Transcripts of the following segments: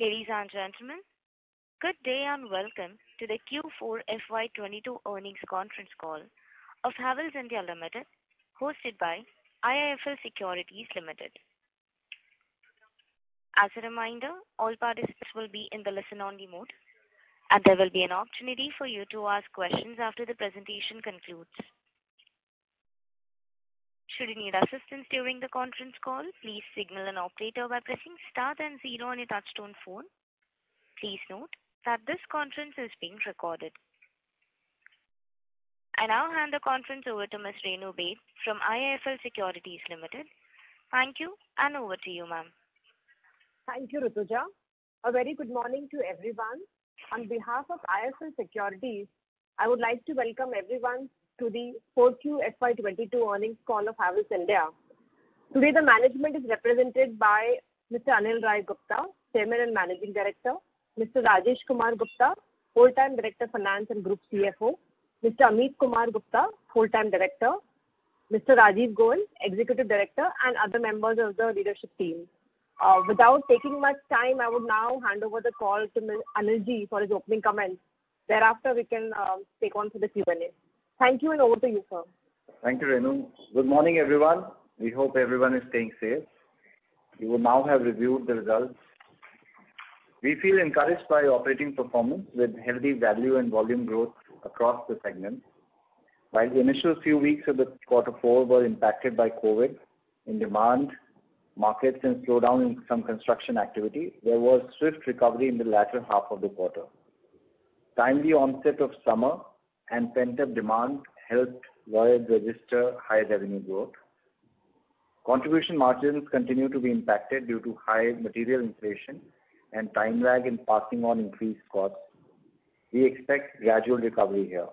Ladies and gentlemen, good day and welcome to the Q4 FY22 earnings conference call of Havells India Limited, hosted by IIFL Securities Limited. As a reminder, all participants will be in the listen-only mode, and there will be an opportunity for you to ask questions after the presentation concludes. Should you need assistance during the conference call, please signal an operator by pressing star and zero on your touchtone phone. Please note that this conference is being recorded. I now hand the conference over to Ms. Renu Baid from IIFL Securities Limited. Thank you, and over to you, ma'am. Thank you, Rituja. A very good morning to everyone. On behalf of IIFL Securities, I would like to welcome everyone to the 4Q FY22 earnings call of Havells India. Today, the management is represented by Mr. Anil Rai Gupta, Chairman and Managing Director, Mr. Rajesh Kumar Gupta, Full-Time Director Finance and Group CFO, Mr. Amit Kumar Gupta, Full-Time Director, Mr. Rajiv Goel, Executive Director, and other members of the leadership team. Without taking much time, I would now hand over the call to Ms. Anilji for his opening comments. Thereafter, we can take on to the Q&A. Thank you, and over to you, sir. Thank you, Renu. Good morning, everyone. We hope everyone is staying safe. You will now have reviewed the results. We feel encouraged by operating performance with healthy value and volume growth across the segment. While the initial few weeks of the quarter four were impacted by COVID in demand, markets, and slowdown in some construction activity, there was swift recovery in the latter half of the quarter. Timely onset of summer and pent-up demand helped Lloyd register high revenue growth. Contribution margins continue to be impacted due to high material inflation and time lag in passing on increased costs. We expect gradual recovery here.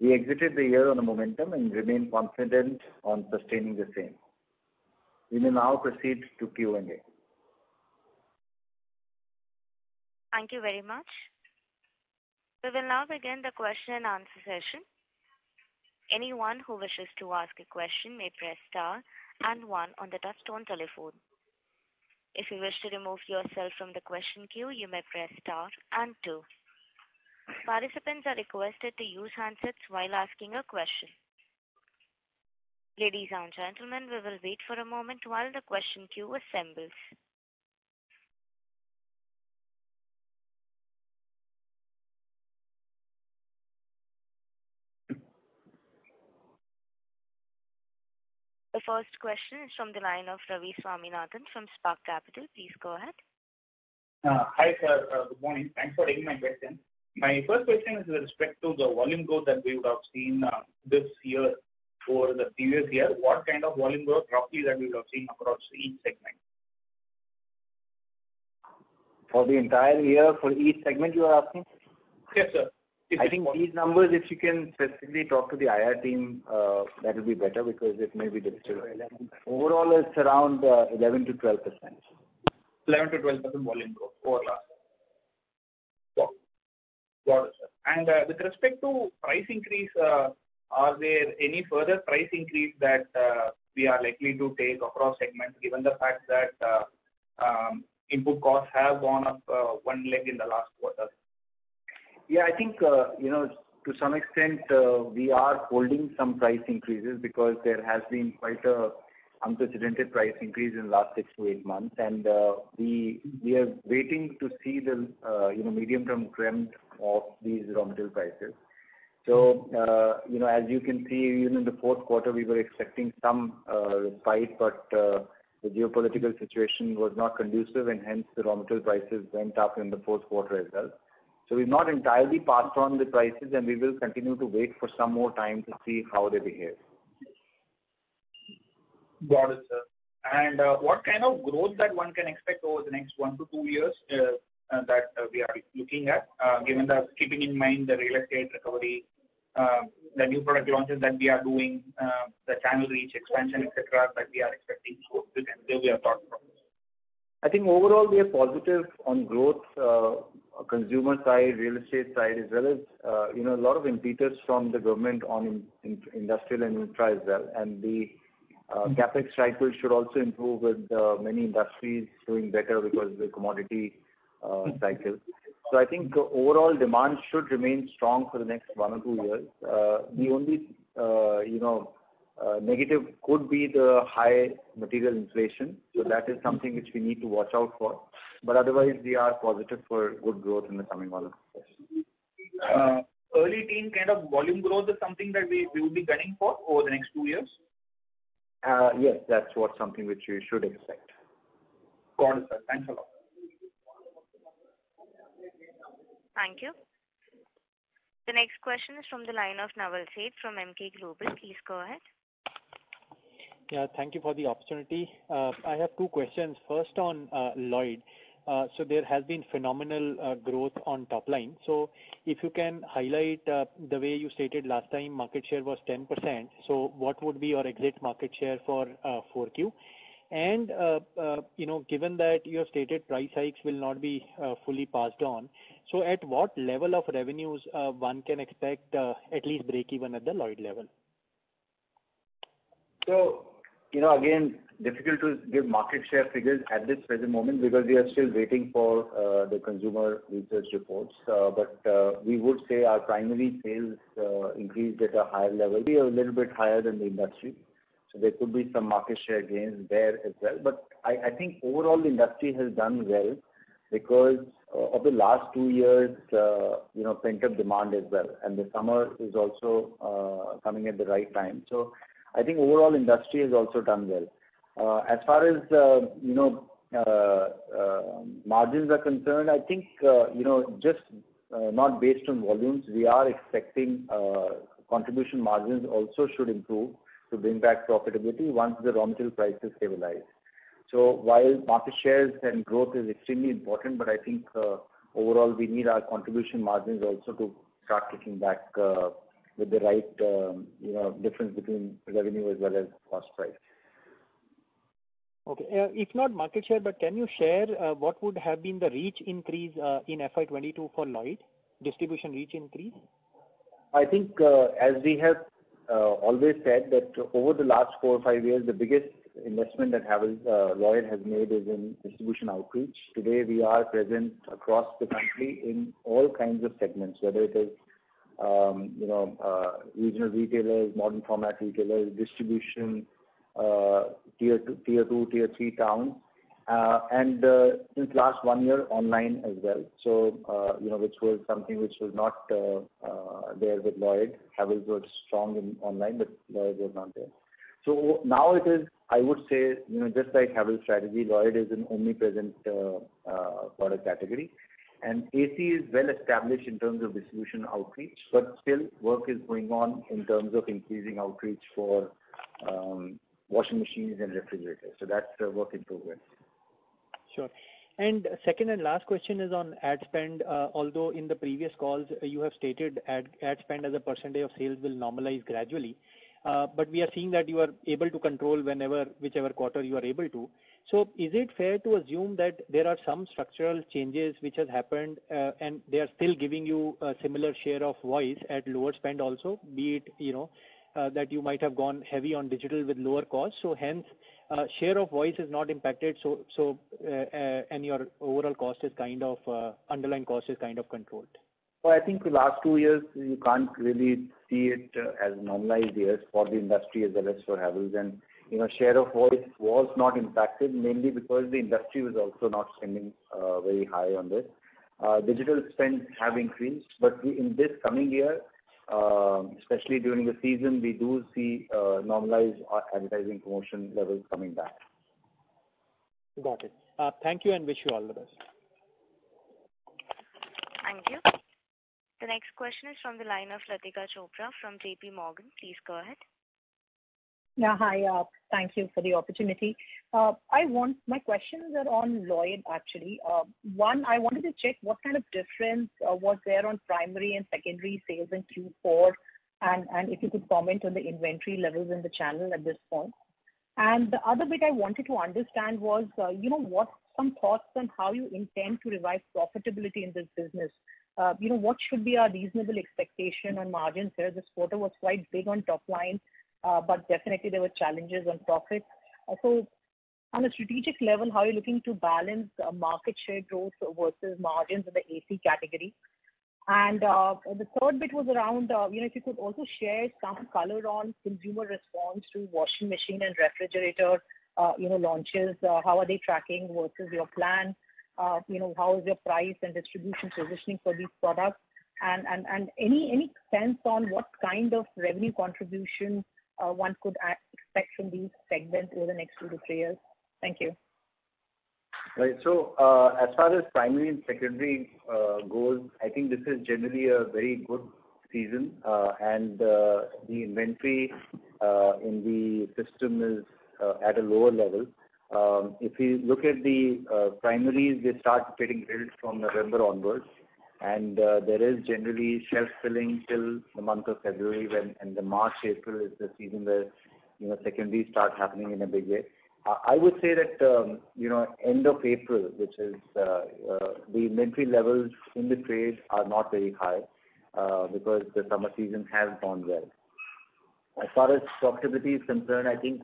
We exited the year on a momentum and remain confident on sustaining the same. We may now proceed to Q&A. Thank you very much. We will now begin the question and answer session. Anyone who wishes to ask a question may press star and one on the touchtone telephone. If you wish to remove yourself from the question queue, you may press star and two. Participants are requested to use handsets while asking a question. Ladies and gentlemen, we will wait for a moment while the question queue assembles. The first question is from the line of Ravi Swaminathan from Spark Capital. Please go ahead. Hi, sir. Good morning. Thanks for taking my question. My first question is with respect to the volume growth that we would have seen this year over the previous year. What kind of volume growth roughly that we would have seen across each segment? For the entire year, for each segment you are asking? Yes, sir. I think these numbers, if you can specifically talk to the IR team, that will be better because it may be difficult. Overall, it's around 11 to 12%. 11 to 12% volume growth over last year. Got it, sir. And with respect to price increase, are there any further price increase that we are likely to take across segments, given the fact that input costs have gone up one leg in the last quarter? Yeah, I think, to some extent, we are holding some price increases because there has been quite a unprecedented price increase in the last 6 to 8 months. And we are waiting to see the, medium-term trend of these raw material prices. So, as you can see, even in the fourth quarter, we were expecting some respite, but the geopolitical situation was not conducive, and hence the raw material prices went up in the fourth quarter as well. So we've not entirely passed on the prices, and we will continue to wait for some more time to see how they behave. Got it, sir. And what kind of growth that one can expect over the next 1 to 2 years that we are looking at, given that keeping in mind the real estate recovery, the new product launches that we are doing, the channel reach expansion, etc., that we are expecting growth, and we are thought from. I think overall we are positive on growth, consumer side, real estate side, as well as, a lot of impetus from the government on industrial and infra as well. And the CapEx cycle should also improve with many industries doing better because of the commodity cycle. So I think overall demand should remain strong for the next 1 or 2 years. The only negative could be the high material inflation. So that is something which we need to watch out for. But otherwise, we are positive for good growth in the coming 1 or 2 years. Early teen kind of volume growth is something that we will be gunning for over the next 2 years? Yes, that's what something which you should expect. Got it, sir. Thanks a lot. Thank you. The next question is from the line of Naval Seth from MK Global. Please go ahead. Yeah, thank you for the opportunity. I have 2 questions. First on Lloyd. So there has been phenomenal growth on top line. So if you can highlight the way you stated last time market share was 10%. So what would be your exit market share for 4Q? And, given that you have stated price hikes will not be fully passed on, so at what level of revenues one can expect at least break even at the Lloyd level? So, again, difficult to give market share figures at this present moment because we are still waiting for the consumer research reports. But we would say our primary sales increased at a higher level, we are a little bit higher than the industry. So there could be some market share gains there as well. But I think overall the industry has done well because of the last 2 years, pent-up demand as well. And the summer is also coming at the right time. So I think overall industry has also done well. As far as, margins are concerned, I think, not based on volumes, we are expecting contribution margins also should improve to bring back profitability once the raw material prices stabilize. So while market shares and growth is extremely important, but I think overall we need our contribution margins also to start kicking back with the right, difference between revenue as well as cost price. Okay. If not market share, but can you share what would have been the reach increase in FY22 for Lloyd, distribution reach increase? I think as we have always said that over the last 4 or 5 years, the biggest investment that Lloyd has made is in distribution outreach. Today, we are present across the country in all kinds of segments, whether it is regional retailers, modern format retailers, distribution, tier 2, tier 3 towns, and since last 1 year online as well. So, which was something which was not there with Lloyd. Havells was strong in online, but Lloyd was not there. So now it is, I would say, just like Havells strategy, Lloyd is an omnipresent product category. And AC is well established in terms of distribution outreach, but still work is going on in terms of increasing outreach for washing machines and refrigerators. So that's the work in progress. Sure. And second and last question is on ad spend. Although in the previous calls you have stated ad spend as a percentage of sales will normalize gradually, but we are seeing that you are able to control whichever quarter you are able to. So is it fair to assume that there are some structural changes which has happened and they are still giving you a similar share of voice at lower spend also, be it, that you might have gone heavy on digital with lower costs, so hence share of voice is not impacted, and your overall cost is kind of underlying cost is kind of controlled? Well, I think the last 2 years you can't really see it as normalized years for the industry as well as for Havells, and share of voice was not impacted mainly because the industry was also not spending very high on this. Digital spends have increased, but in this coming year, especially during the season, we do see normalized advertising promotion levels coming back. Got it. Thank you and wish you all the best. Thank you. The next question is from the line of Latika Chopra from JP Morgan. Please go ahead. Yeah, hi. Thank you for the opportunity. My questions are on Lloyd actually. One, I wanted to check what kind of difference was there on primary and secondary sales in Q4, and if you could comment on the inventory levels in the channel at this point. And the other bit I wanted to understand was, what some thoughts on how you intend to revive profitability in this business. What should be our reasonable expectation on margins here? This quarter was quite big on top line. but definitely there were challenges on profits. So on a strategic level, how are you looking to balance market share growth versus margins in the AC category? And the third bit was around, if you could also share some color on consumer response to washing machine and refrigerator, launches. How are they tracking versus your plan? How is your price and distribution positioning for these products? And any sense on what kind of revenue contribution one could expect from these segments over the next 2 to 3 years? Thank you. Right. So as far as primary and secondary goes, I think this is generally a very good season, and the inventory in the system is at a lower level. If you look at the primaries, they start getting built from November onwards, and there is generally shelf filling till the month of February, and the March, April is the season where secondaries start happening in a big way. I would say that end of April, which is the inventory levels in the trade are not very high because the summer season has gone well. As far as profitability is concerned, I think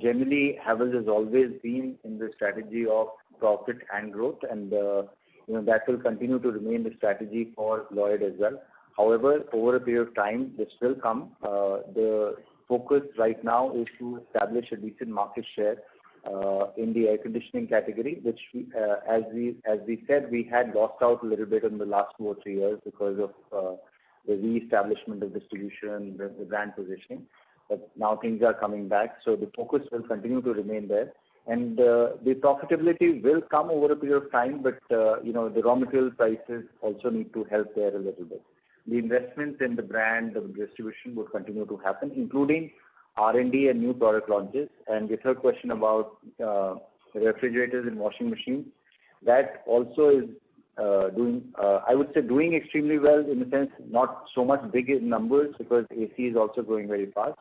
generally Havells has always been in the strategy of profit and growth, and that will continue to remain the strategy for Lloyd as well. However, over a period of time, this will come. The focus right now is to establish a decent market share in the air conditioning category, which as we said, we had lost out a little bit in the last 2 or 3 years because of the re-establishment of distribution, the brand positioning. But now things are coming back, so the focus will continue to remain there. And the profitability will come over a period of time, but the raw material prices also need to help there a little bit. The investments in the brand, the distribution would continue to happen, including R&D and new product launches. And the third question about refrigerators and washing machines, that also is doing extremely well, in the sense not so much big in numbers because AC is also growing very fast,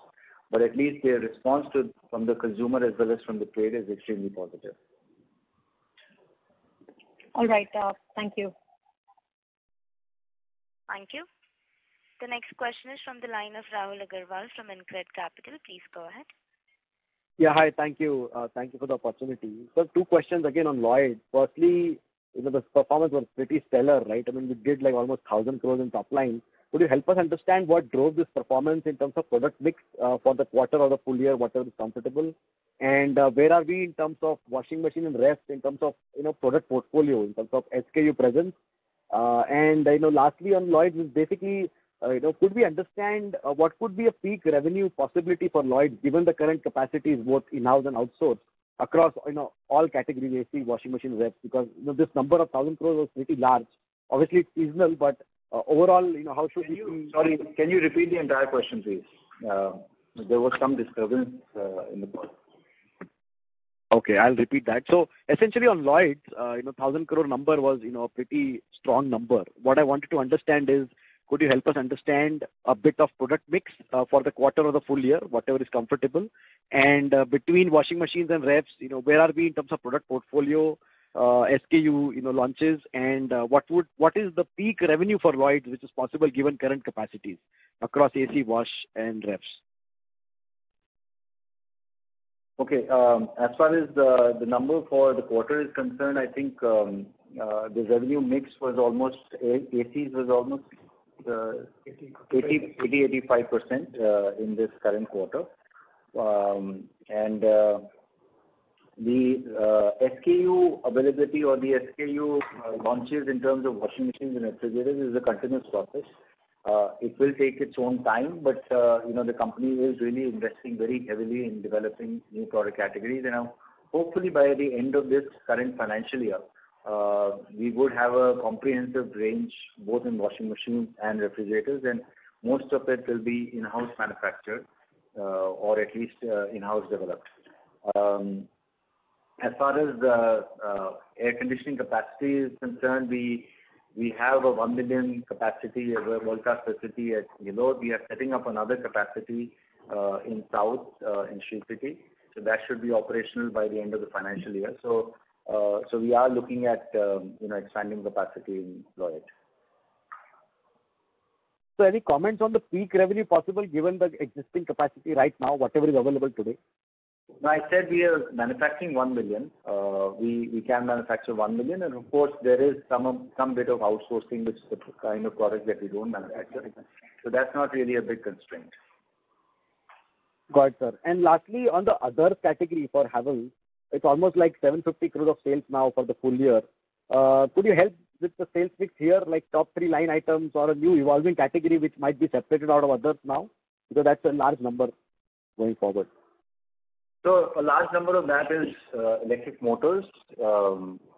but at least their response from the consumer as well as from the trade is extremely positive. All right. Thank you. Thank you. The next question is from the line of Rahul Agarwal from Incred Capital. Please go ahead. Yeah, hi. Thank you. Thank you for the opportunity. So 2 questions again on Lloyd. Firstly, the performance was pretty stellar, right? I mean, we did like almost 1,000 crores in top line. Could you help us understand what drove this performance in terms of product mix for the quarter or the full year, whatever is comfortable? And where are we in terms of washing machine and rest, in terms of, product portfolio, in terms of SKU presence? And lastly on Lloyd is basically, could we understand what could be a peak revenue possibility for Lloyd given the current capacities both in-house and outsourced across all categories, AC, washing machine, reps? Because this number of 1,000 crores was pretty large. Obviously it's seasonal, but overall, how should we? Sorry, can you repeat the entire question, please? There was some disturbance in the call. Okay, I'll repeat that. So essentially on Lloyd's, 1,000 crore number was, a pretty strong number. What I wanted to understand is, could you help us understand a bit of product mix for the quarter or the full year, whatever is comfortable? And between washing machines and refs, where are we in terms of product portfolio, SKU, launches, and what is the peak revenue for Lloyd's which is possible given current capacities across AC, wash, and refs? Okay. As far as the number for the quarter is concerned, I think the revenue mix was almost, ACs was almost 80-85% in this current quarter. And the SKU availability or the SKU launches in terms of washing machines and refrigerators is a continuous process. It will take its own time, but the company is really investing very heavily in developing new product categories, and hopefully by the end of this current financial year, we would have a comprehensive range both in washing machines and refrigerators, and most of it will be in-house manufactured or at least in-house developed. As far as the air conditioning capacity is concerned, we have a 1 million capacity, a world-class facility at Nilo. We are setting up another capacity in South, in Shri City. So that should be operational by the end of the financial year. So we are looking at, expanding capacity in Lloyd. So So any comments on the peak revenue possible given the existing capacity right now, whatever is available today? No, I said we are manufacturing 1 million. We can manufacture 1 million, and of course there is some bit of outsourcing, which is the kind of product that we don't manufacture. So that's not really a big constraint. Got it, sir. And lastly, on the other category for Havells, it's almost like 750 crore of sales now for the full year. Could you help with the sales mix here, like top 3 line items or a new evolving category which might be separated out of others now? Because that's a large number going forward. So a large number of that is electric motors,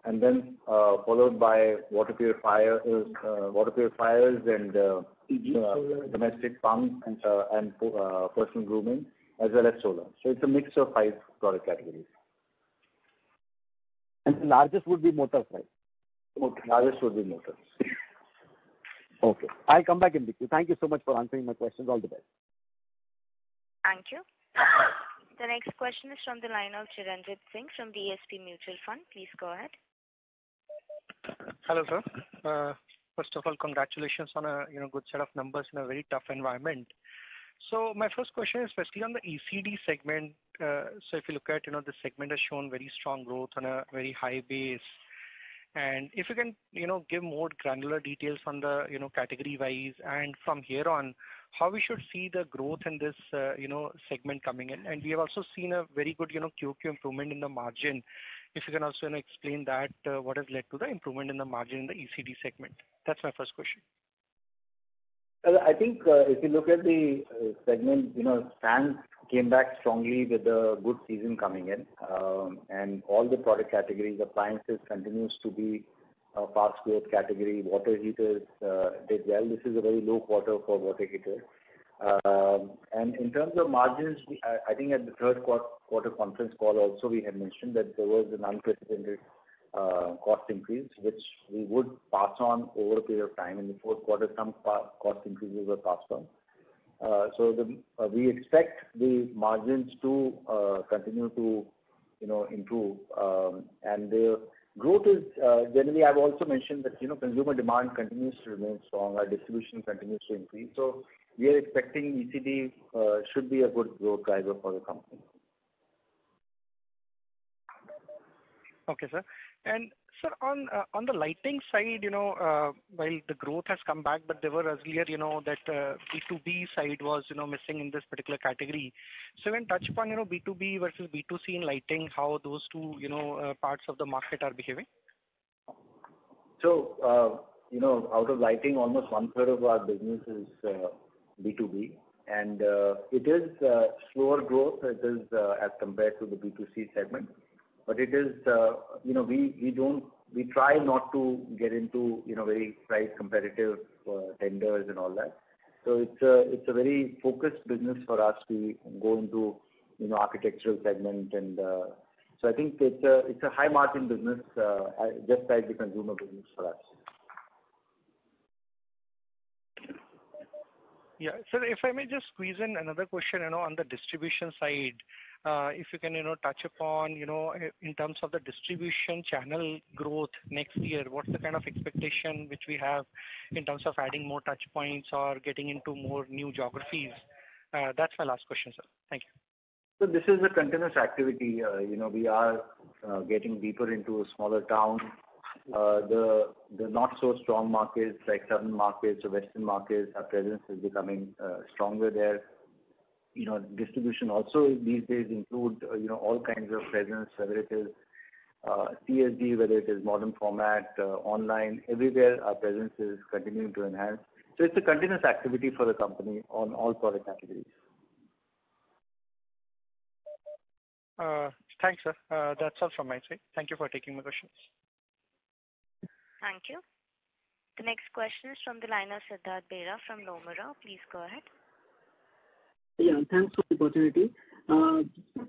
and then followed by water purifiers, and domestic pumps, and personal grooming, as well as solar. So it's a mix of 5 product categories. And the largest would be motors, right? Okay. Largest would be motors. Okay. I'll come back in the queue. Thank you so much for answering my questions. All the best. Thank you. The next question is from the line of Chiranjit Singh from DSP Mutual Fund. Please go ahead. Hello, sir. First of all, congratulations on a good set of numbers in a very tough environment. So my first question is basically on the ECD segment. So if you look at the segment has shown very strong growth on a very high base, and if you can give more granular details on the category wise, and from here on how we should see the growth in this, segment coming in. And we have also seen a very good, QQ improvement in the margin. If you can also explain that, what has led to the improvement in the margin in the ECD segment. That's my first question. I think if you look at the segment, Stan came back strongly with a good season coming in. And all the product categories, appliances continues to be a fast growth category. Water heaters did well. This is a very low quarter for water heaters. And in terms of margins, I think at the third quarter conference call also we had mentioned that there was an unprecedented cost increase, which we would pass on over a period of time. In the fourth quarter, some cost increases were passed on. So we expect the margins to continue to, improve. And the growth is generally, I've also mentioned that, consumer demand continues to remain strong. Our distribution continues to increase. So we are expecting ECD should be a good growth driver for the company. Okay, sir. And sir, on the lighting side, while the growth has come back, but there were earlier, that B2B side was, missing in this particular category. So when touch upon, B2B versus B2C in lighting, how those two, parts of the market are behaving? So, out of lighting, almost 1/3 of our business is B2B, and it is slower growth. It is as compared to the B2C segment. But it is, we try not to get into, very price competitive tenders and all that. So it's a very focused business for us. We go into, architectural segment, and so I think it's a high margin business, just like the consumer business for us. Yeah, so if I may just squeeze in another question, on the distribution side. If you can, touch upon, in terms of the distribution channel growth next year, what's the kind of expectation which we have in terms of adding more touch points or getting into more new geographies? That's my last question, sir. Thank you. So this is a continuous activity. We are getting deeper into a smaller town. The not so strong markets like southern markets or western markets, our presence is becoming stronger there. Distribution also these days include, all kinds of presence, whether it is CSD, whether it is modern format, online, everywhere our presence is continuing to enhance. So it's a continuous activity for the company on all product categories. Thanks, sir. That's all from my side. Thank you for taking my questions. Thank you. The next question is from the line of Siddharth Bera from Nomura. Please go ahead. Yeah, thanks for the opportunity.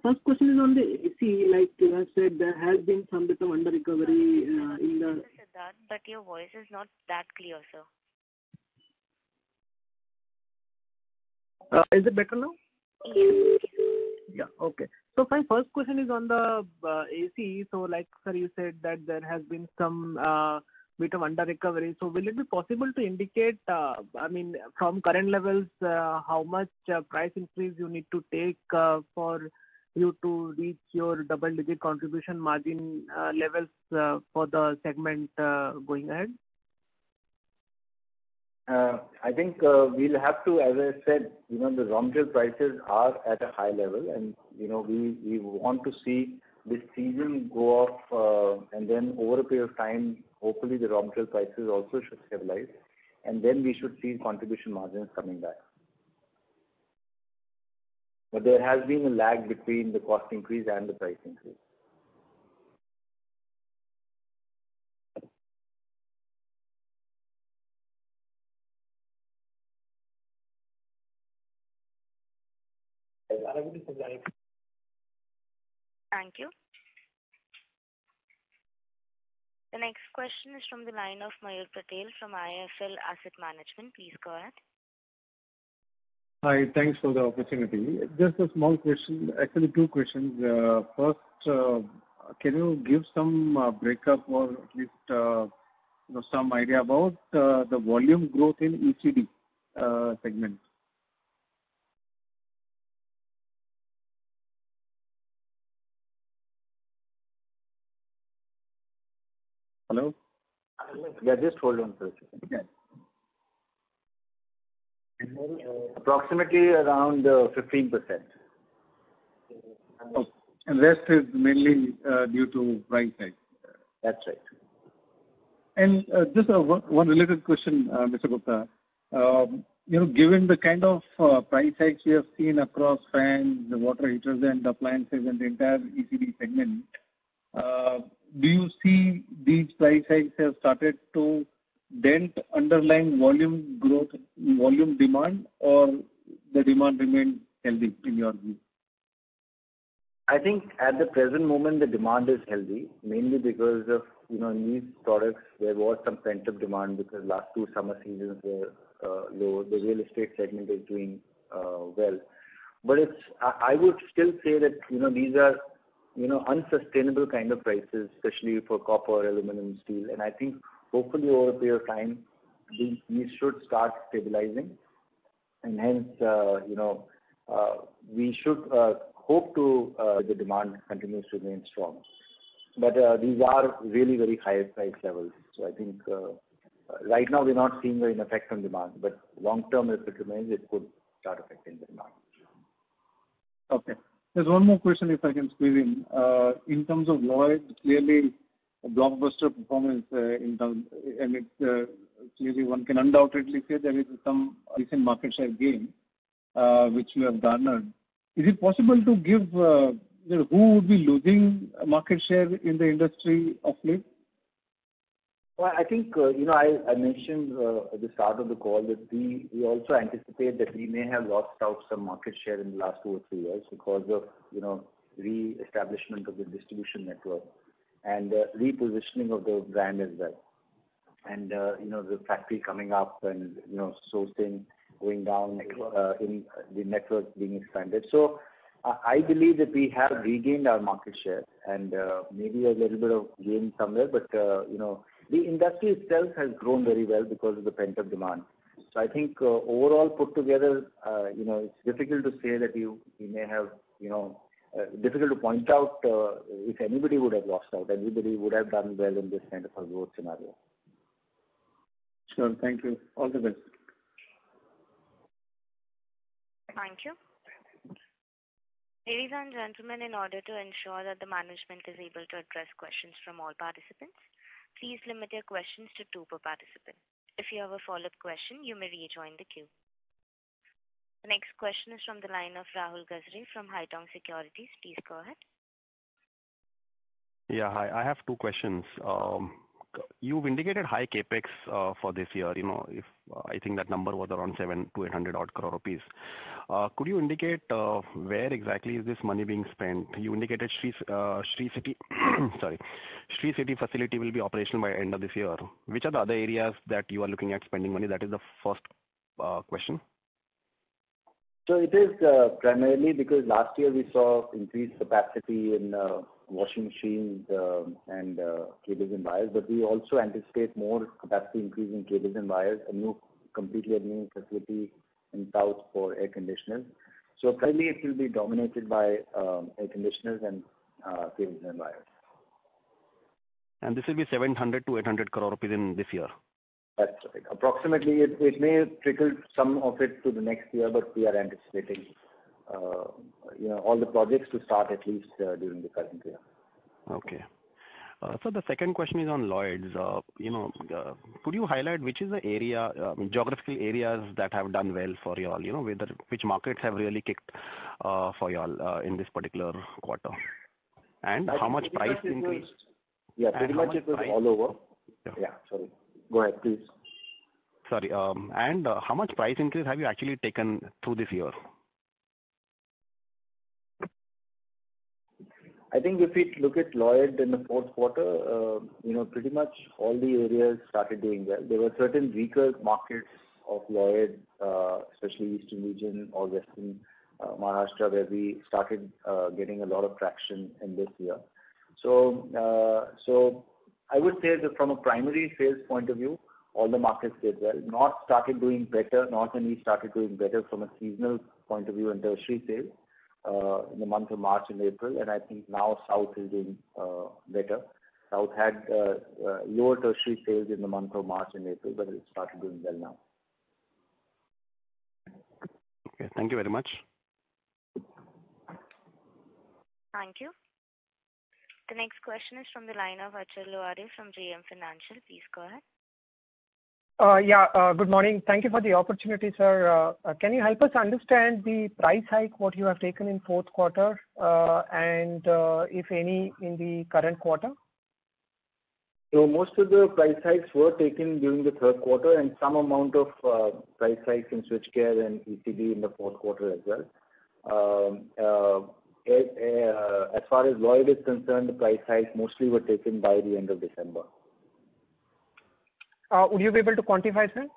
First question is on the AC. Like you have said, there has been some bit of under recovery in the. Siddharth, but your voice is not that clear, sir. Is it better now? Yes. Yeah. Okay. So my first question is on the AC. So, like sir, you said that there has been some bit of under recovery. So will it be possible to indicate, I mean, from current levels, how much price increase you need to take for you to reach your double-digit contribution margin levels for the segment going ahead? I think we'll have to, as I said, you know, the raw material prices are at a high level, and you know we want to see this season go off, and then over a period of time, hopefully the raw material prices also should stabilize, and then we should see contribution margins coming back. But there has been a lag between the cost increase and the price increase. Thank you. The next question is from the line of Mayur Pratel from IFL Asset Management. Please go ahead. Hi, thanks for the opportunity. Just a small question, actually two questions. First, can you give some breakup or at least you know, some idea about the volume growth in ECD segment? Hello? Yeah, just hold on for a second. Okay. Approximately around 15%. Oh, and rest is mainly due to price hike. That's right. And just one related question, Mr. Gupta. You know, given the kind of price hikes we have seen across fans, the water heaters, and appliances, and the entire ECD segment, do you see these price hikes have started to dent underlying volume growth, volume demand, or the demand remains healthy in your view? I think at the present moment the demand is healthy, mainly because of, you know, in these products there was some pent-up demand because last two summer seasons were low. The real estate segment is doing well, but it's I would still say that, you know, these are, you know, unsustainable kind of prices, especially for copper, aluminum, steel, and I think hopefully over a period of time, these should start stabilizing, and hence, you know, we should hope to the demand continues to remain strong. But these are really very high price levels, so I think right now we're not seeing an effect on demand, but long term, if it remains, it could start affecting the demand. Okay. There's one more question if I can squeeze in. In terms of Lloyd, clearly a blockbuster performance in terms, and it clearly one can undoubtedly say there is some recent market share gain which you have garnered. Is it possible to give who would be losing market share in the industry of late? Well, I think you know I mentioned at the start of the call that we also anticipate that we may have lost out some market share in the last 2 or 3 years because of, you know, re-establishment of the distribution network and repositioning of the brand as well, and you know, the factory coming up and, you know, sourcing going down, in the network being expanded. So I believe that we have regained our market share and maybe a little bit of gain somewhere, but you know, the industry itself has grown very well because of the pent-up demand. So I think overall put together, you know, it's difficult to say that you may have, you know, difficult to point out if anybody would have lost out. Everybody would have done well in this kind of a growth scenario. Sure, thank you. All the best. Thank you. Ladies and gentlemen, in order to ensure that the management is able to address questions from all participants, please limit your questions to 2 per participant. If you have a follow-up question, you may rejoin the queue. The next question is from the line of Rahul Ghazri from Hai Tong Securities. Please go ahead. Yeah, hi. I have 2 questions. You've indicated high capex for this year. You know, if I think that number was around 700 to 800 odd crore rupees. Could you indicate where exactly is this money being spent? You indicated Shri City, sorry, Shri City facility will be operational by end of this year. Which are the other areas that you are looking at spending money? That is the first question. So it is primarily because last year we saw increased capacity in washing machines and cables and wires, but we also anticipate more capacity increase in cables and wires, a completely new facility in South for air conditioners. So probably it will be dominated by air conditioners and cables and wires. And this will be 700 to 800 crore rupees in this year. That's right. Approximately, it may trickle some of it to the next year, but we are anticipating all the projects to start at least during the current year. Okay. So the second question is on Lloyd's. Could you highlight which is the area, geographical areas that have done well for you all? Which markets have really kicked for you all in this particular quarter? And how much price increase? Yeah, pretty much it was all over. Yeah, sorry. Go ahead, please. Sorry. And how much price increase have you actually taken through this year? I think if we look at Lloyd in the fourth quarter, pretty much all the areas started doing well. There were certain weaker markets of Lloyd, especially Eastern region or Western Maharashtra, where we started getting a lot of traction in this year. So I would say that from a primary sales point of view, all the markets did well. North started doing better. North and East started doing better from a seasonal point of view and tertiary sales in the month of March and April. And I think now South is doing better. South had lower tertiary sales in the month of March and April, but it started doing well now. Okay, thank you very much. Thank you. The next question is from the line of Achal Loare from JM Financial. Please go ahead. Good morning. Thank you for the opportunity, sir. Can you help us understand the price hike, what you have taken in fourth quarter and if any in the current quarter? So most of the price hikes were taken during the third quarter and some amount of price hikes in switchgear and ECD in the fourth quarter as well. As far as Lloyd is concerned, the price hikes mostly were taken by the end of December. Would you be able to quantify, sir?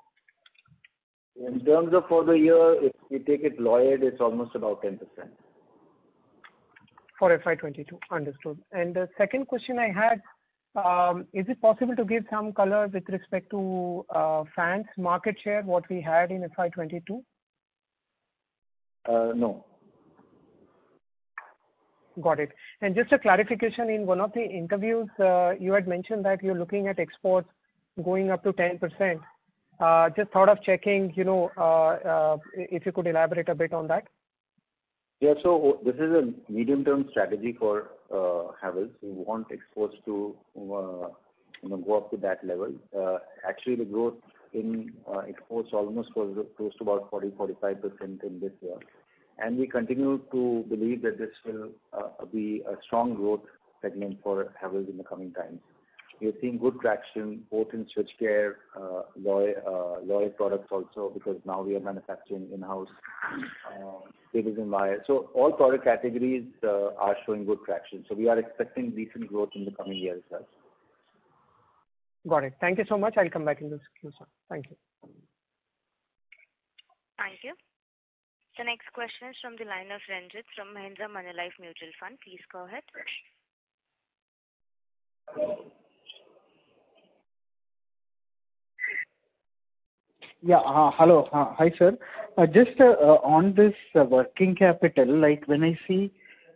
In terms of for the year, if we take it Lloyd, it's almost about 10%. For FY22, understood. And the second question I had, is it possible to give some color with respect to fans market share, what we had in FY22? No. Got it. And just a clarification, in one of the interviews, you had mentioned that you're looking at exports going up to 10%. Just thought of checking, if you could elaborate a bit on that. Yeah, so this is a medium-term strategy for Havells. We want exports to go up to that level. Actually, the growth in exports almost was close to about 40-45% in this year. And we continue to believe that this will be a strong growth segment for Havells in the coming times. We are seeing good traction both in switchgear, Lloyd products also, because now we are manufacturing in-house cables and wires. So all product categories are showing good traction. So we are expecting decent growth in the coming years as well. Got it. Thank you so much. I'll come back in this queue, sir. Thank you. Thank you. The next question is from the line of Renjit from Mahindra Manulife Mutual Fund. Please go ahead. Yeah, hello. Hi, sir. On this working capital, like when I see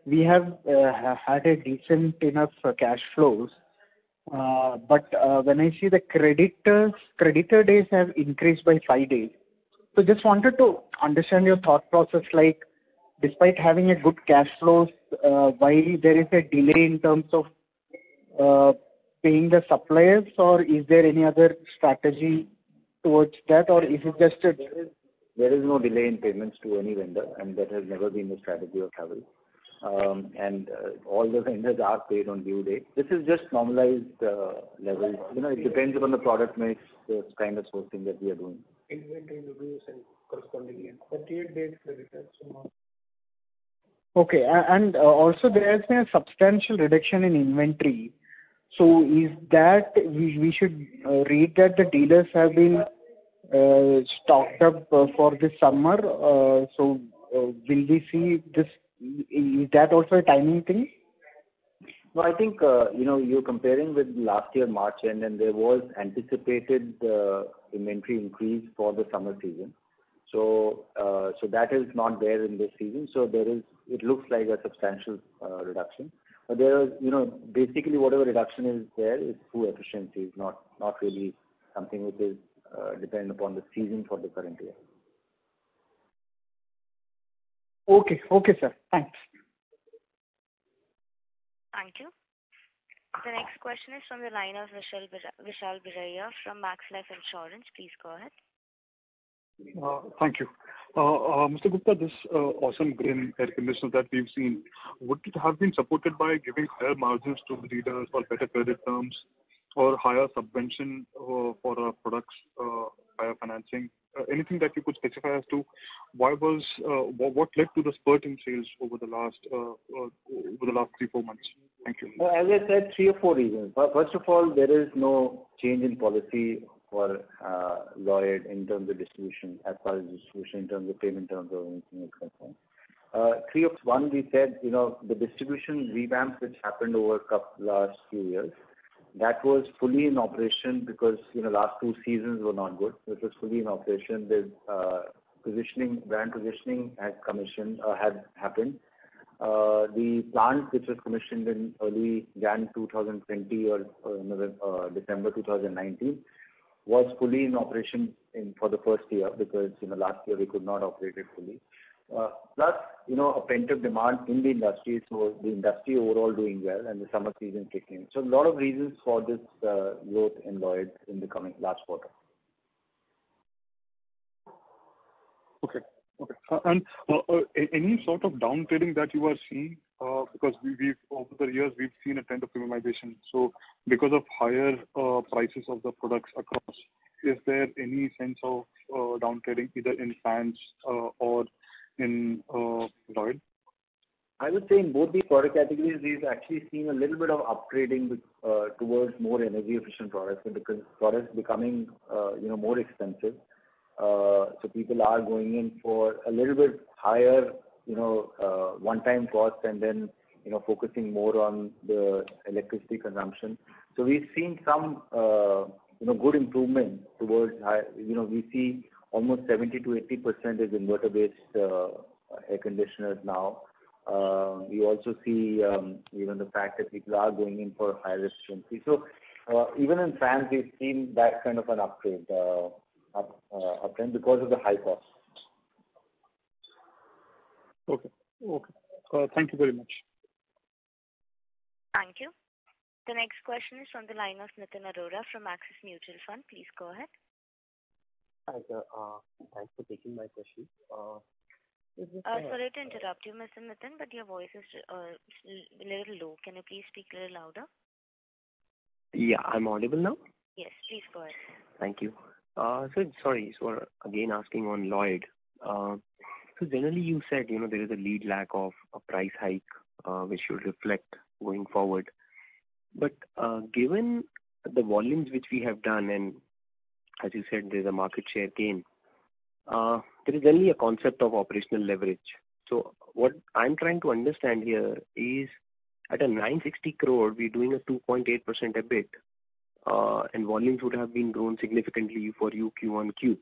we have had a decent enough cash flows, but when I see the creditor days have increased by 5 days. So just wanted to understand your thought process, like despite having a good cash flows, why there is a delay in terms of paying the suppliers, or is there any other strategy towards that, or is it just there is no delay in payments to any vendor, and that has never been the strategy of Havells. And all the vendors are paid on due date. This is just normalized levels. It depends upon the product mix, the kind of sourcing that we are doing. Inventory reviews and corresponding 48 days creditors. Okay, and also there has been a substantial reduction in inventory. So is that we should read that the dealers have been stocked up for this summer? So will we see this? Is that also a timing thing? No, I think, you're comparing with last year March end, and there was anticipated inventory increase for the summer season. So that is not there in this season. So there is, it looks like a substantial reduction. But there is, basically whatever reduction is there is through efficiencies, not really something which is dependent upon the season for the current year. Okay, sir. Thanks. Thank you. The next question is from the line of Vishal Bireya from Max Life Insurance. Please go ahead. Thank you. Mr. Gupta, this awesome green air conditioner that we've seen, would it have been supported by giving higher margins to breeders or better credit terms or higher subvention for our products, higher financing? Anything that you could specify as to why was what led to the spurt in sales over the last 3-4 months? Thank you. Well, as I said, 3 or 4 reasons. First of all, there is no change in policy for Lloyd in terms of distribution, as far as distribution in terms of payment terms or anything is concerned. 3 of 1, we said the distribution revamp which happened over last few years. That was fully in operation because last 2 seasons were not good. This was fully in operation. The brand positioning had happened. The plant which was commissioned in early Jan 2020 or December 2019 was fully in operation for the first year because last year we could not operate it fully. Plus, a pent-up demand in the industry, so the industry overall doing well, and the summer season kicking in. So, a lot of reasons for this growth in Lloyd in the coming last quarter. Okay. And any sort of down trading that you are seeing, because we've over the years we've seen a trend of premiumization. So, because of higher prices of the products across, is there any sense of down trading either in fans or in Lloyd? I would say in both the product categories, we've actually seen a little bit of upgrading towards more energy efficient products, because products becoming more expensive. So people are going in for a little bit higher, one-time cost, and then focusing more on the electricity consumption. So we've seen some good improvement towards high. We see almost 70 to 80% is inverter-based air conditioners now. We also see even the fact that people are going in for higher efficiency. So even in France, we've seen that kind of an upgrade, uptrend because of the high cost. Okay. Thank you very much. Thank you. The next question is from the line of Nitin Arora from Axis Mutual Fund. Please go ahead. Hi, sir. Thanks for taking my question. Sorry to interrupt you, Mr. Nitin, but your voice is a little low. Can you please speak a little louder? Yeah, I'm audible now? Yes, please go ahead. Thank you. So again asking on Lloyd. So generally you said, there is a lead lack of a price hike, which should reflect going forward. But given the volumes which we have done, and as you said, there's a market share gain. There is only a concept of operational leverage. So what I'm trying to understand here is, at a 960 crore, we're doing a 2.8% EBIT, and volumes would have been grown significantly for you Q1Q.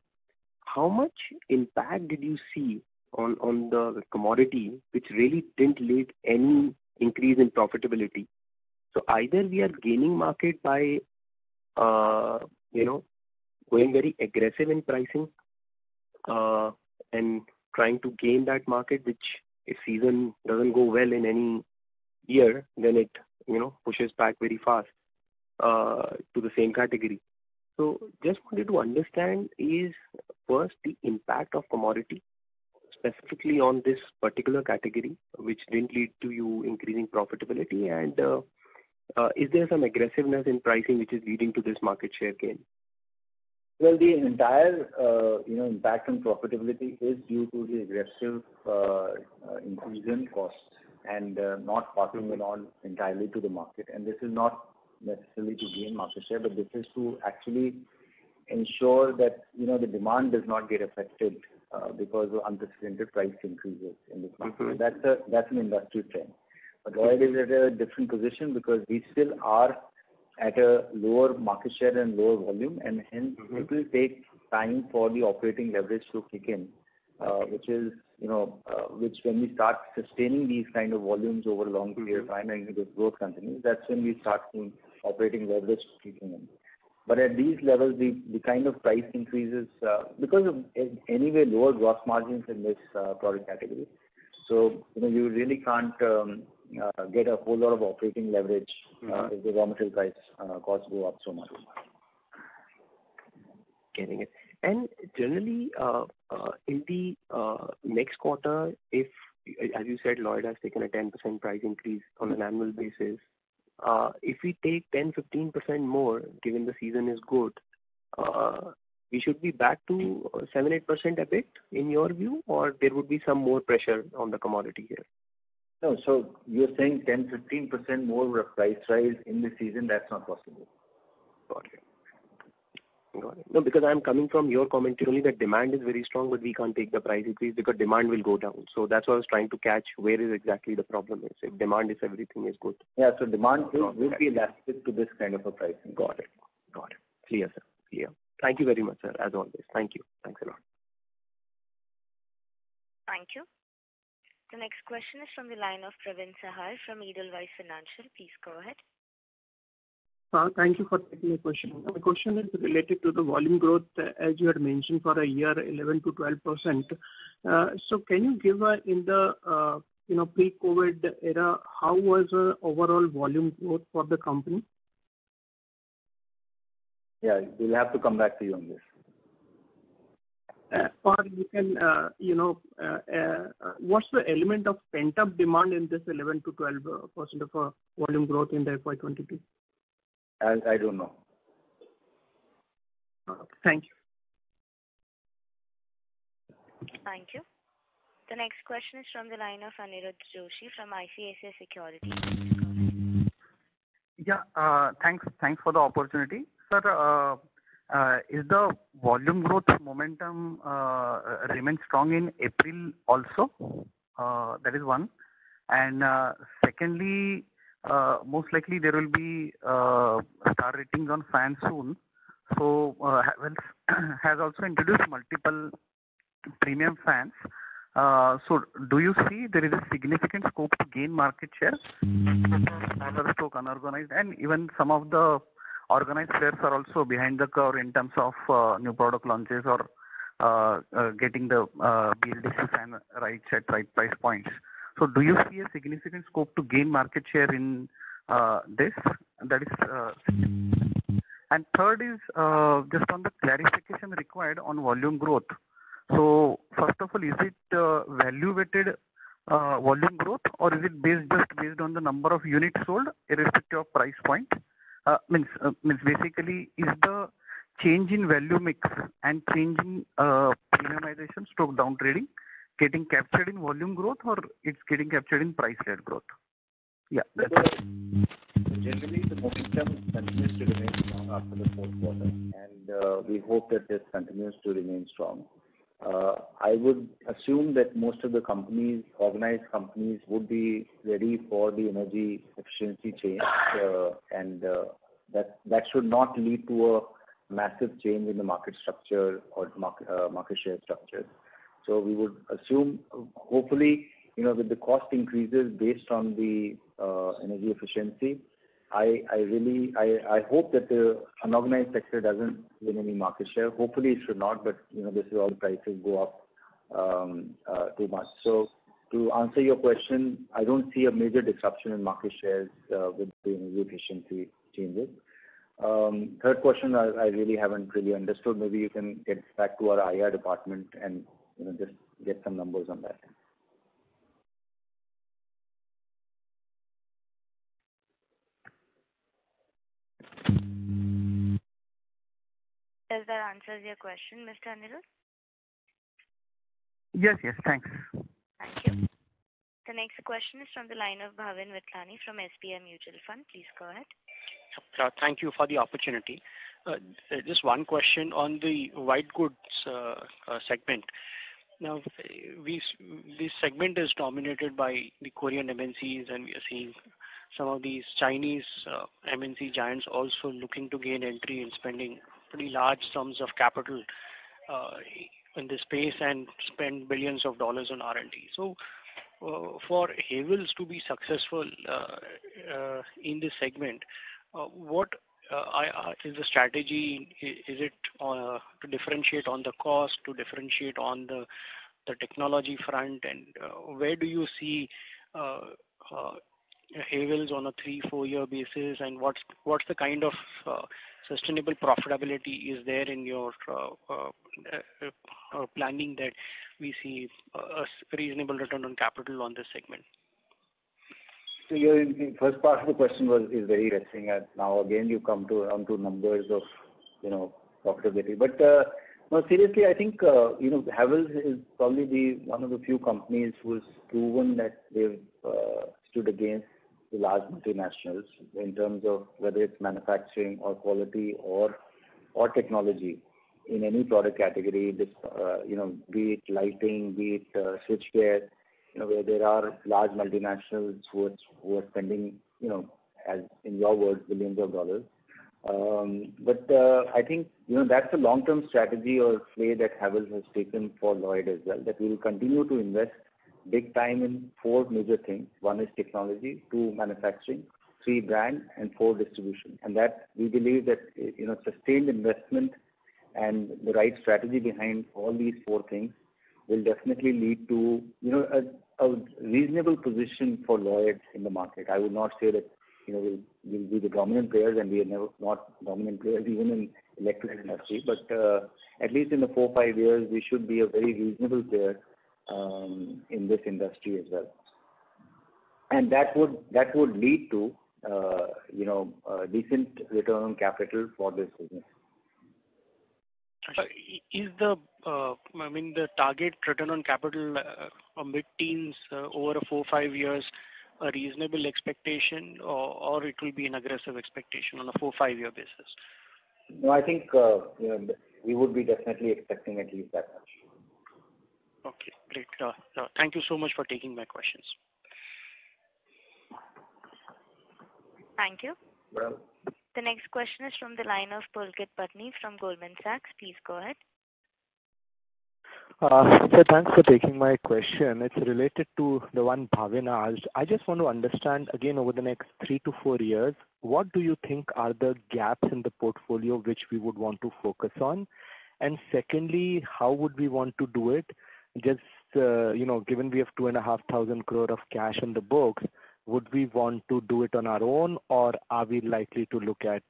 How much impact did you see on the commodity, which really didn't lead any increase in profitability? So either we are gaining market by, going very aggressive in pricing and trying to gain that market, which if season doesn't go well in any year, then it, pushes back very fast to the same category. So just wanted to understand is first the impact of commodity, specifically on this particular category, which didn't lead to you increasing profitability, and is there some aggressiveness in pricing which is leading to this market share gain? Well, the entire impact on profitability is due to the aggressive increase in costs and not passing it on entirely to the market. And this is not necessarily to gain market share, but this is to actually ensure that the demand does not get affected because of unprecedented price increases in this market. Mm-hmm. That's an industry trend. Lloyd is at a different position because we still are at a lower market share and lower volume, and hence it will take time for the operating leverage to kick in, which is, which when we start sustaining these kind of volumes over a long period of time and the growth continues, that's when we start seeing operating leverage kicking in. But at these levels, the kind of price increases, because of anyway lower gross margins in this product category, so you really can't get a whole lot of operating leverage if the raw material price costs go up so much. Getting it. And generally, in the next quarter, if, as you said, Lloyd has taken a 10% price increase on an annual basis, if we take 10-15% more, given the season is good, we should be back to 7-8% a bit, in your view, or there would be some more pressure on the commodity here? No, so you're saying 10-15% more price rise in the season, that's not possible. Got it. Got it. No, because I'm coming from your commentary only that demand is very strong, but we can't take the price increase because demand will go down. So that's what I was trying to catch, where is exactly the problem is. If demand is, everything is good. Yeah, so demand will be elastic to this kind of a pricing. Got it. Got it. Clear, sir. Clear. Thank you very much, sir, as always. Thank you. Thanks a lot. Thank you. The next question is from the line of Praveen Sahar from Edelweiss Financial. Please go ahead. Thank you for taking my question. My question is related to the volume growth, as you had mentioned, for a year, 11 to 12%. So can you give in the pre-COVID era, how was overall volume growth for the company? Yeah, we'll have to come back to you on this. Or you can, what's the element of pent-up demand in this 11 to 12% of volume growth in the FY22? I don't know. Thank you. Thank you. The next question is from the line of Anirudh Joshi from ICICI Securities. Yeah, thanks for the opportunity. Sir, is the volume growth momentum remain strong in April also? That is one. And secondly, most likely there will be star ratings on fans soon. So Havells has also introduced multiple premium fans. So do you see there is a significant scope to gain market share? Smaller stock unorganized, and even some of the organized players are also behind the curve in terms of new product launches or getting the BLDC fan rights at right price points. So do you see a significant scope to gain market share in this? That is, and third is just on the clarification required on volume growth. So first of all, is it value-weighted volume growth, or is it based on the number of units sold, irrespective of price point? Means basically, is the change in value mix and change in premiumization stroke down trading getting captured in volume growth, or it's getting captured in price-led growth? Yeah, that's it. So generally, the momentum continues to remain strong after the fourth quarter, and we hope that this continues to remain strong. I would assume that most of the companies, organized companies, would be ready for the energy efficiency change, and that should not lead to a massive change in the market structure or market share structure. So we would assume, hopefully, with the cost increases based on the energy efficiency, I hope that the unorganized sector doesn't win any market share. Hopefully it should not, but this is all prices go up too much. So to answer your question, I don't see a major disruption in market shares with the energy efficiency changes. Third question, I really haven't really understood. Maybe you can get back to our IR department and just get some numbers on that. Does that answer your question, Mr. Anirudh? Yes, thanks. Thank you. The next question is from the line of Bhavin Vithlani from SBI Mutual Fund. Please go ahead. Thank you for the opportunity. Just one question on the white goods segment. Now, this segment is dominated by the Korean MNCs, and we are seeing some of these Chinese MNC giants also looking to gain entry and spending pretty large sums of capital in this space and spend billions of dollars on R&D. So, for Havells to be successful in this segment, what is the strategy? Is it to differentiate on the cost, to differentiate on the technology front, and where do you see Havells on a 3-4 year basis, and what's the kind of sustainable profitability is there in your planning that we see a reasonable return on capital on this segment? So your first part of the question is very interesting, and now again you come to around to numbers of profitability. But no, seriously, I think Havells is probably one of the few companies who has proven that they've stood against the large multinationals in terms of whether it's manufacturing or quality or technology in any product category. Be it lighting, be it switchgear. Where there are large multinationals who are spending, as in your words, billions of dollars. But I think, that's a long-term strategy or play that Havells has taken for Lloyd as well, that we will continue to invest big time in 4 major things. 1 is technology, 2 manufacturing, 3 brand, and 4 distribution. And that we believe that, sustained investment and the right strategy behind all these 4 things will definitely lead to, a reasonable position for Lloyd in the market. I would not say that, we'll be the dominant players, and we are never not dominant players even in electrical industry, but at least in the 4-5 years, we should be a very reasonable player in this industry as well. And that would lead to, a decent return on capital for this business. Is the target return on capital mid-teens over a 4-5 years a reasonable expectation, or it will be an aggressive expectation on a 4-5 year basis? No, I think we would be definitely expecting at least that much. Okay, great. Thank you so much for taking my questions. Thank you. Well. The next question is from the line of Pulkit Patni from Goldman Sachs. Please go ahead. Sir, thanks for taking my question. It's related to the one Bhavin asked. I just want to understand, again, over the next 3 to 4 years, what do you think are the gaps in the portfolio which we would want to focus on? And secondly, how would we want to do it? Just, given we have 2,500 crore of cash in the books, would we want to do it on our own, or are we likely to look at,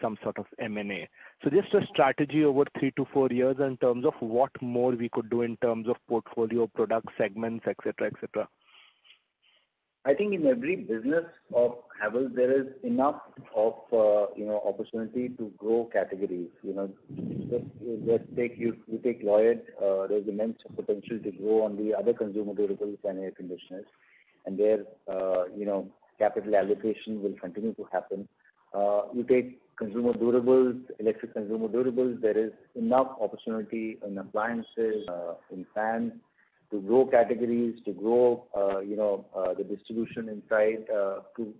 some sort of M&A? So just a strategy over 3 to 4 years in terms of what more we could do in terms of portfolio, product segments, etc., etc. I think in every business of Havells, there is enough of, opportunity to grow categories. Let's take, you take Lloyd, there's immense potential to grow on the other consumer durables and air conditioners. And their, capital allocation will continue to happen. You take consumer durables, electric consumer durables, there is enough opportunity in appliances, in fans, to grow categories, to grow, the distribution inside, to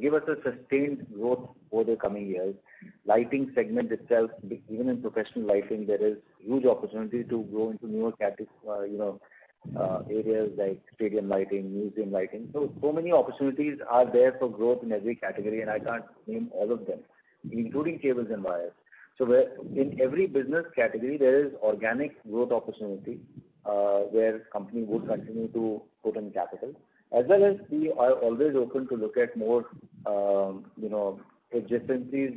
give us a sustained growth over the coming years. Lighting segment itself, even in professional lighting, there is huge opportunity to grow into newer categories, areas like stadium lighting, museum lighting. So many opportunities are there for growth in every category, and I can't name all of them, including cables and wires. So in every business category, there is organic growth opportunity where company would continue to put in capital. As well as we are always open to look at more, adjacencies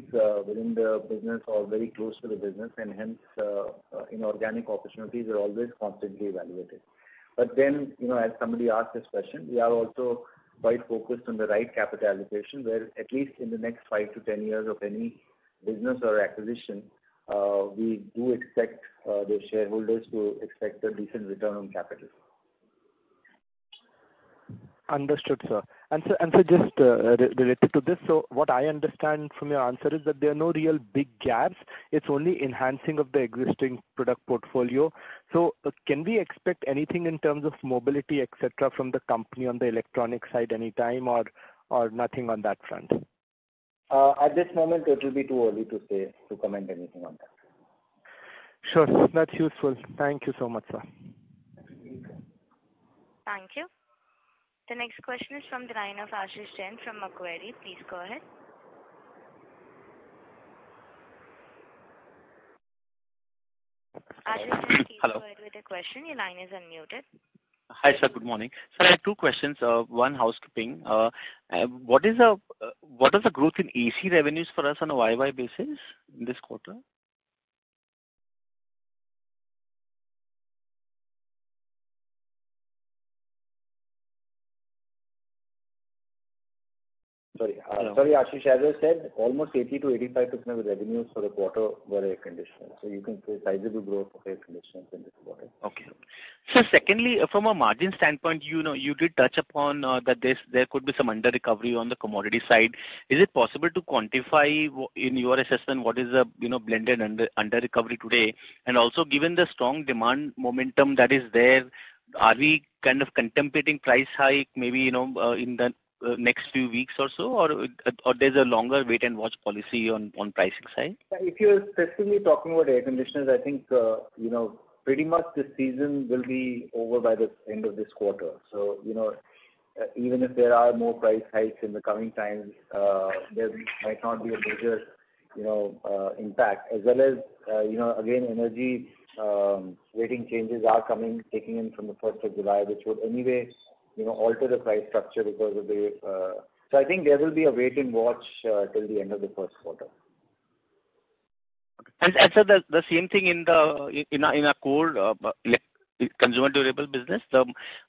within the business or very close to the business, and hence inorganic opportunities are always constantly evaluated. But then, as somebody asked this question, we are also quite focused on the right capital allocation, where at least in the next 5 to 10 years of any business or acquisition, we do expect the shareholders to expect a decent return on capital. Understood, sir. And so just related to this, so what I understand from your answer is that there are no real big gaps. It's only enhancing of the existing product portfolio. So can we expect anything in terms of mobility, etc., from the company on the electronic side anytime, or nothing on that front? At this moment, it will be too early to say, to comment anything on that. Sure, that's useful. Thank you so much, sir. Thank you. The next question is from the line of Ashish Jain from Macquarie. Please go ahead. Ashish Jain, please Hello. Go ahead with the question. Your line is unmuted. Hi, sir. Good morning. Sir, I have 2 questions. One, housekeeping. What is the growth in AC revenues for us on a YY basis in this quarter? Sorry, Ashish, as I said, almost 80 to 85% of the revenues for the quarter were air conditioners. So you can say sizable growth of air conditioners in this quarter. Okay. So secondly, from a margin standpoint, you did touch upon that there could be some under recovery on the commodity side. Is it possible to quantify in your assessment what is the blended under recovery today? And also, given the strong demand momentum that is there, are we kind of contemplating price hike maybe in the next few weeks or so, or there's a longer wait and watch policy on pricing side? If you're specifically talking about air conditioners, I think, pretty much this season will be over by the end of this quarter. So, even if there are more price hikes in the coming times, there might not be a major, impact, as well as, again, energy rating changes are taking in from the 1st of July, which would anyway alter the price structure because of the. So I think there will be a wait and watch till the end of the first quarter. And so the same thing in our core consumer durable business, the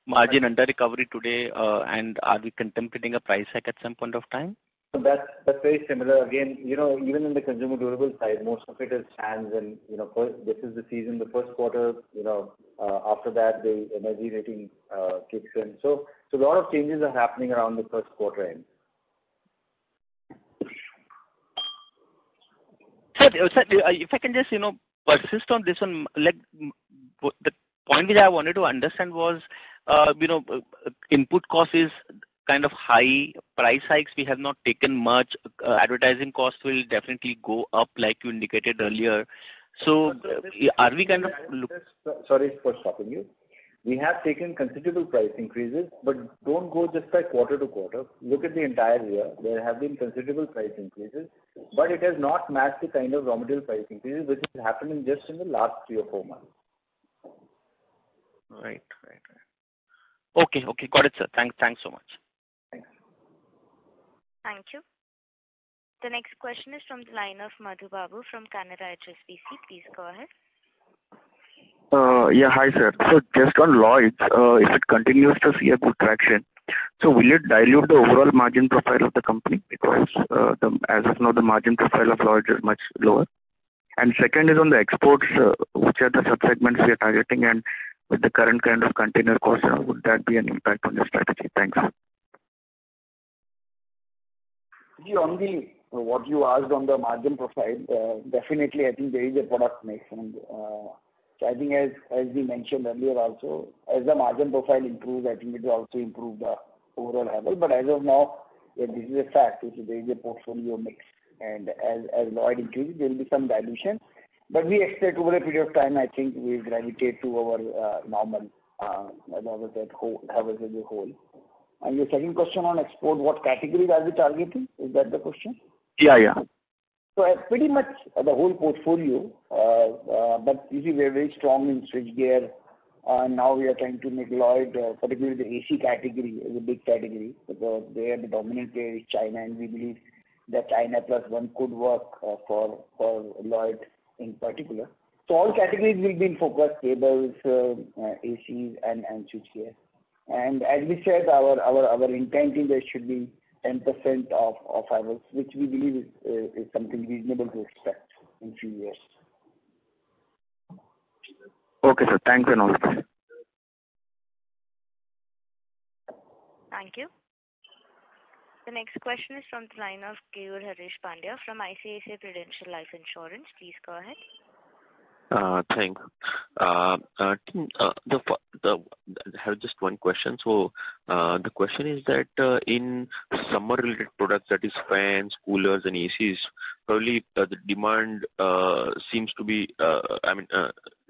margin under recovery today, and are we contemplating a price hike at some point of time? That's very similar. Again, even in the consumer durable side, most of it is fans, and this is the season, the first quarter. After that, the energy rating kicks in. So a lot of changes are happening around the first quarter end. Sir, if I can just persist on this one, like the point which I wanted to understand was, input cost is kind of high, price hikes we have not taken much, advertising costs will definitely go up like you indicated earlier. So are we kind of... Sorry for stopping you. We have taken considerable price increases, but don't go just by quarter to quarter. Look at the entire year. There have been considerable price increases, but it has not matched the kind of raw material price increases which has happened in the last 3 or 4 months. Right. Okay. Got it, sir. Thanks so much. Thank you. The next question is from the line of Madhu Babu from Canara HSBC. Please go ahead. Hi, sir. So just on Lloyd's, if it continues to see a good traction, so will it dilute the overall margin profile of the company? Because as of now, the margin profile of Lloyd's is much lower. And second is on the exports, which are the subsegments we are targeting, and with the current kind of container cost, would that be an impact on the strategy? Thanks. On what you asked on the margin profile, definitely I think there is a product mix, and so I think as we mentioned earlier also, as the margin profile improves, I think it will also improve the overall level. But as of now, this is a fact. So there is a portfolio mix, and as Lloyd increases, there will be some dilution. But we expect over a period of time, I think we will gravitate to our normal levels as a whole. And your second question on export, what categories are we targeting? Is that the question? Yeah. So pretty much the whole portfolio, but you see we are very strong in switchgear. Now we are trying to make Lloyd, particularly the AC category, is a big category, because there the dominant player is China, and we believe that China plus one could work for Lloyd in particular. So all categories will be in focus: cables, ACs, and switchgear. And as we said, our intent is there should be 10% of Havells, which we believe is something reasonable to expect in few years. Okay, sir. Thanks and all. Thank you. The next question is from the line of Keyur Harish Pandya from ICICI Prudential Life Insurance. Please go ahead. Thanks. I have just one question. So the question is that in summer-related products, that is fans, coolers, and ACs, probably the demand seems to be,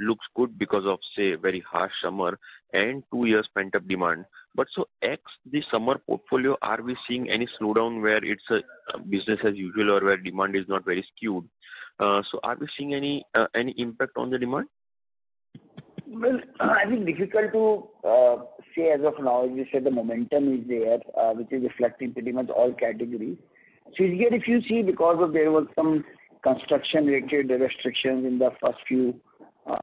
looks good because of, say, very harsh summer and 2 years pent-up demand. But so X, the summer portfolio, are we seeing any slowdown where it's a business as usual or where demand is not very skewed? So are we seeing any impact on the demand? Well, I think difficult to say as of now. As you said, the momentum is there, which is reflecting pretty much all categories. So here, if you see, because of there was some construction-related restrictions in the first few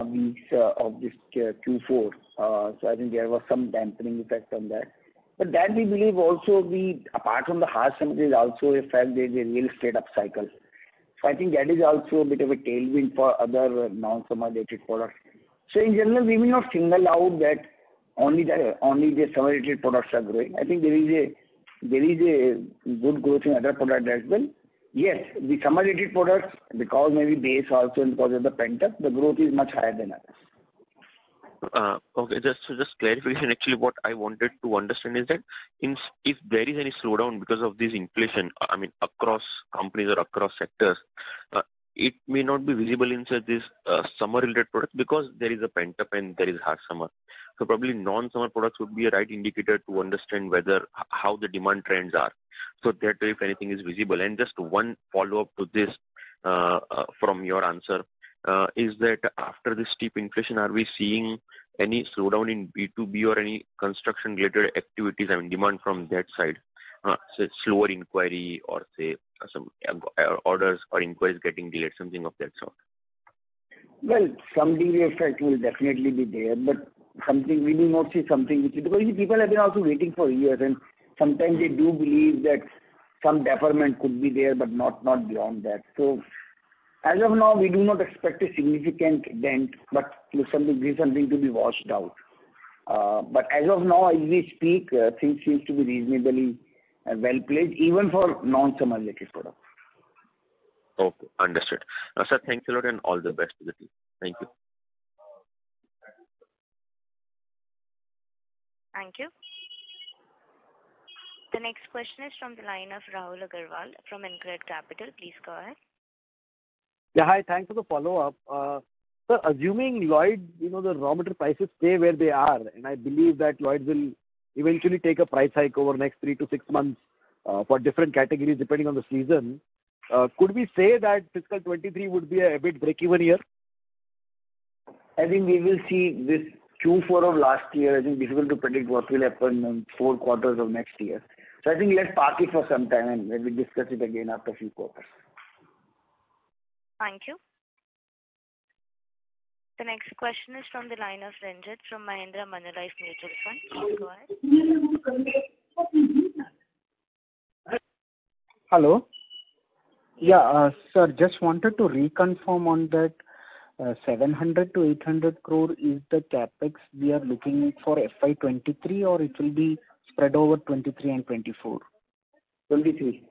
weeks of this Q4. So I think there was some dampening effect on that. But that we believe also apart from the harsh summer, there is also a fact there is a real estate upcycle. So I think that is also a bit of a tailwind for other non-summer related products. So in general, we will not single out that only the summer related products are growing. I think there is a good growth in other products as well. Yes, the summer related products, because maybe base also and because of the pent up, the growth is much higher than others. Okay, just clarification. Actually, what I wanted to understand is that if there is any slowdown because of this inflation, across companies or across sectors, it may not be visible in this summer-related products because there is a pent-up and there is harsh summer. So probably non-summer products would be a right indicator to understand how the demand trends are. So that if anything is visible. And just one follow-up to this from your answer. Is that after this steep inflation, are we seeing any slowdown in B2B or any construction-related activities? Demand from that side, say slower inquiry or say some orders or inquiries getting delayed, something of that sort. Well, some degree effect will definitely be there, but something we do not see something which because people have been also waiting for years, and sometimes they do believe that some deferment could be there, but not beyond that. So. As of now, we do not expect a significant dent, but something to be washed out. But as of now, as we speak, things seem to be reasonably well placed, even for non-summer related products. Okay, understood. Sir, thanks a lot and all the best to the team. Thank you. Thank you. The next question is from the line of Rahul Agarwal from Incred Capital. Please go ahead. Yeah, hi. Thanks for the follow-up. So assuming Lloyd, the raw material prices stay where they are, and I believe that Lloyd will eventually take a price hike over the next 3 to 6 months for different categories depending on the season, could we say that fiscal 23 would be a bit break-even year? I think we will see this Q4 of last year. I think difficult to predict what will happen in 4 quarters of next year. So I think let's park it for some time and we'll discuss it again after a few quarters. Thank you. The next question is from the line of Renjit from Mahindra Manulife Mutual Fund. Please go ahead. Hello. Yeah, sir, just wanted to reconfirm on that 700 to 800 crore is the capex we are looking for FY23 or it will be spread over 23 and 24? 23.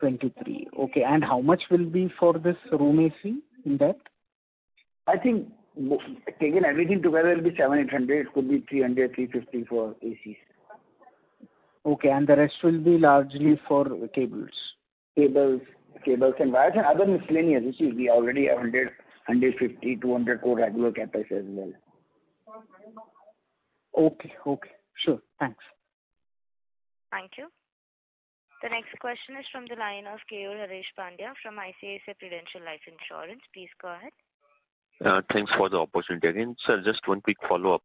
23. Okay, and how much will be for this room AC in that? I think taken everything together will be 700, 800. It could be 300, 350 for ACs. Okay, and the rest will be largely for cables. Cables and wires and other miscellaneous. You see, we already have 100, 150, 200 core regular capex as well. Okay, sure. Thanks. Thank you. The next question is from the line of Keyur Harish Pandya from ICICI Prudential Life Insurance. Please go ahead. Thanks for the opportunity again, sir. Just one quick follow-up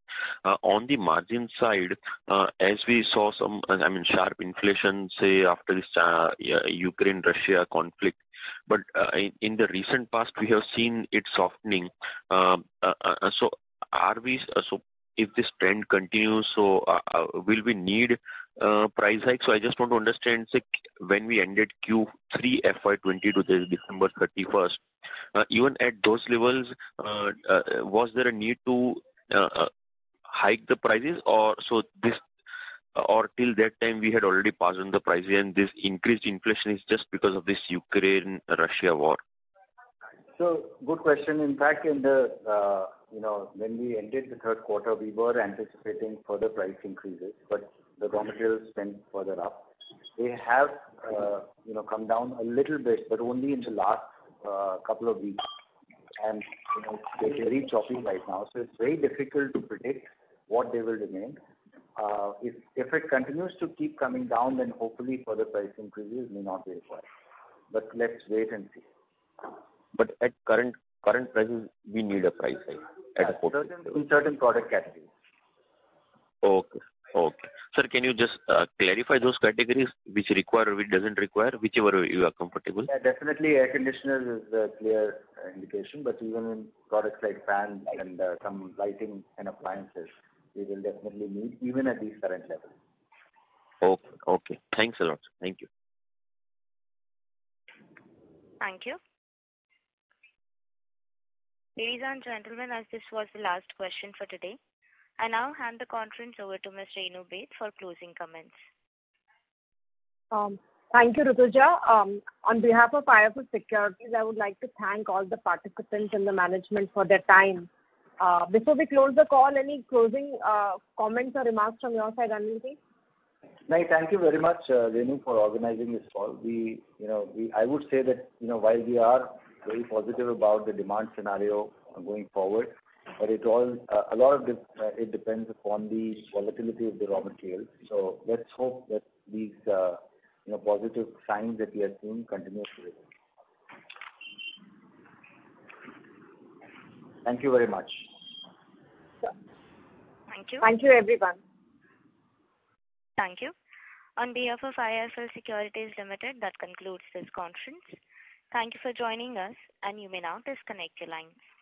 on the margin side. As we saw some, sharp inflation, say after this Ukraine-Russia conflict, but in the recent past we have seen it softening. So, are we so? If this trend continues, so will we need price hike? So I just want to understand, say, when we ended Q3 FY22, this December 31st, even at those levels, was there a need to hike the prices, or so this or till that time we had already passed on the price, and this increased inflation is just because of this Ukraine-Russia war? So, good question. In fact, in the when we ended the third quarter, we were anticipating further price increases, but the raw materials went further up. They have come down a little bit, but only in the last couple of weeks, and they're very choppy right now. So it's very difficult to predict what they will remain. If it continues to keep coming down, then hopefully further price increases may not be required. But let's wait and see. But at current prices, we need a price hike at a certain product categories. Okay. Okay. Sir, can you just clarify those categories which require or which doesn't require, whichever you are comfortable? Yeah, definitely air conditioners is a clear indication, but even in products like fans and some lighting and appliances, we will definitely need even at these current levels. Okay. Okay. Thanks a lot. Thank you. Thank you. Ladies and gentlemen, as this was the last question for today, I now hand the conference over to Ms. Renu Baid for closing comments. Thank you, Rutuja. On behalf of IIFL Securities, I would like to thank all the participants and the management for their time. Before we close the call, any closing comments or remarks from your side, Anil? No, thank you very much, Renu, for organizing this call. I would say that while we are very positive about the demand scenario going forward, but it all it depends upon the volatility of the raw materials. So let's hope that these positive signs that we are seeing continue to remain. Thank you very much. Thank you. Thank you, everyone. Thank you. On behalf of IIFL Securities Limited, that concludes this conference. Thank you for joining us, and you may now disconnect your lines.